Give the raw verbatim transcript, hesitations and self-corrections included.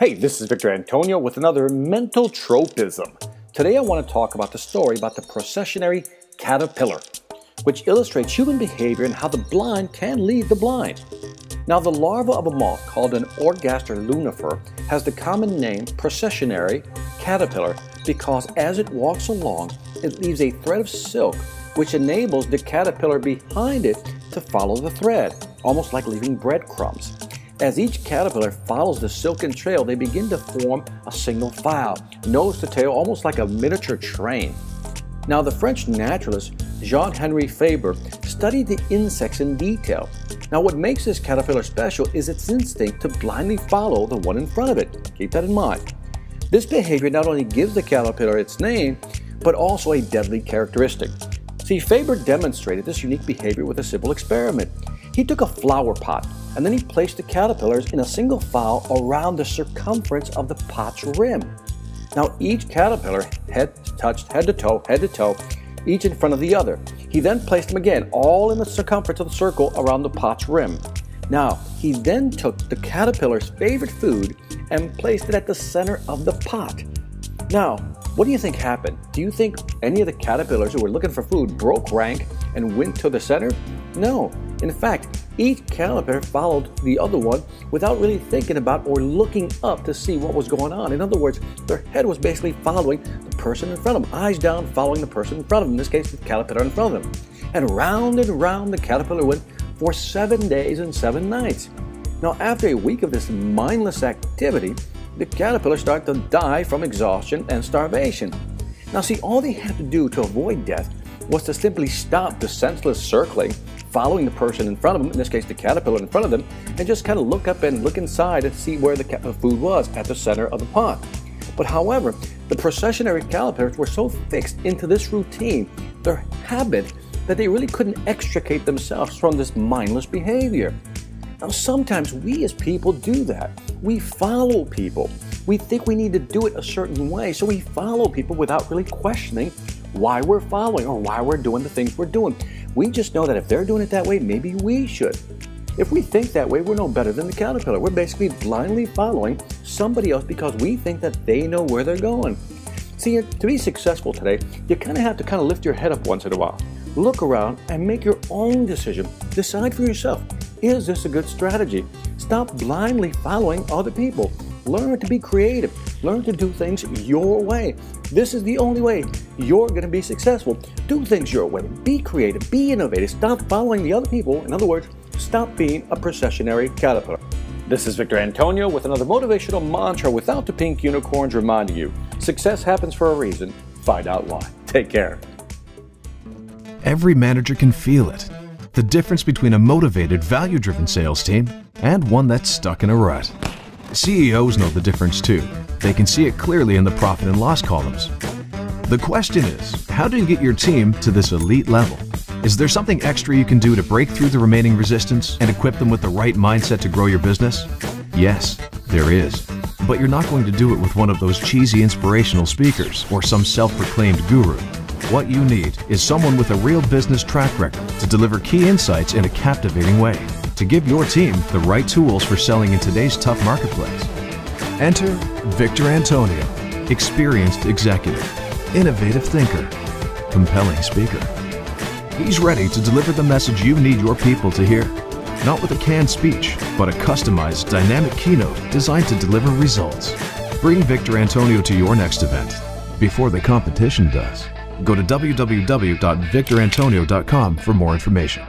Hey, this is Victor Antonio with another Mental Tropism. Today I want to talk about the story about the processionary caterpillar, which illustrates human behavior and how the blind can lead the blind. Now, the larva of a moth called an Orgaster lunifer has the common name processionary caterpillar because as it walks along, it leaves a thread of silk which enables the caterpillar behind it to follow the thread, almost like leaving breadcrumbs. As each caterpillar follows the silken trail, they begin to form a single file, nose to tail, almost like a miniature train. Now, the French naturalist Jean-Henri Fabre studied the insects in detail. Now, what makes this caterpillar special is its instinct to blindly follow the one in front of it. Keep that in mind. This behavior not only gives the caterpillar its name, but also a deadly characteristic. See, Fabre demonstrated this unique behavior with a simple experiment. He took a flower pot, and then he placed the caterpillars in a single file around the circumference of the pot's rim. Now, each caterpillar head touched head to toe, head to toe, each in front of the other. He then placed them again, all in the circumference of the circle around the pot's rim. Now, he then took the caterpillar's favorite food and placed it at the center of the pot. Now, what do you think happened? Do you think any of the caterpillars who were looking for food broke rank and went to the center? No. In fact, each caterpillar followed the other one without really thinking about or looking up to see what was going on. In other words, their head was basically following the person in front of them, eyes down following the person in front of them, in this case the caterpillar in front of them. And round and round the caterpillar went for seven days and seven nights. Now, after a week of this mindless activity, the caterpillar started to die from exhaustion and starvation. Now, see, all they had to do to avoid death was to simply stop the senseless circling, following the person in front of them, in this case the caterpillar in front of them, and just kind of look up and look inside and see where the food was at the center of the pot. But however, the processionary caterpillars were so fixed into this routine, their habit, that they really couldn't extricate themselves from this mindless behavior. Now, sometimes we as people do that. We follow people. We think we need to do it a certain way, so we follow people without really questioning why we're following or why we're doing the things we're doing. We just know that if they're doing it that way, maybe we should. If we think that way, we're no better than the caterpillar. We're basically blindly following somebody else because we think that they know where they're going. See, to be successful today, you kind of have to kind of lift your head up once in a while. Look around and make your own decision. Decide for yourself, is this a good strategy? Stop blindly following other people. Learn to be creative. Learn to do things your way. This is the only way you're going to be successful. Do things your way. Be creative. Be innovative. Stop following the other people. In other words, stop being a processionary caterpillar. This is Victor Antonio with another motivational mantra without the pink unicorns reminding you, success happens for a reason. Find out why. Take care. Every manager can feel it. The difference between a motivated, value-driven sales team and one that's stuck in a rut. C E Os know the difference too. They can see it clearly in the profit and loss columns. The question is, how do you get your team to this elite level? Is there something extra you can do to break through the remaining resistance and equip them with the right mindset to grow your business? Yes, there is. But you're not going to do it with one of those cheesy inspirational speakers or some self-proclaimed guru. What you need is someone with a real business track record to deliver key insights in a captivating way, to give your team the right tools for selling in today's tough marketplace. Enter Victor Antonio, experienced executive, innovative thinker, compelling speaker. He's ready to deliver the message you need your people to hear, not with a canned speech, but a customized, dynamic keynote designed to deliver results. Bring Victor Antonio to your next event before the competition does. Go to w w w dot victor antonio dot com for more information.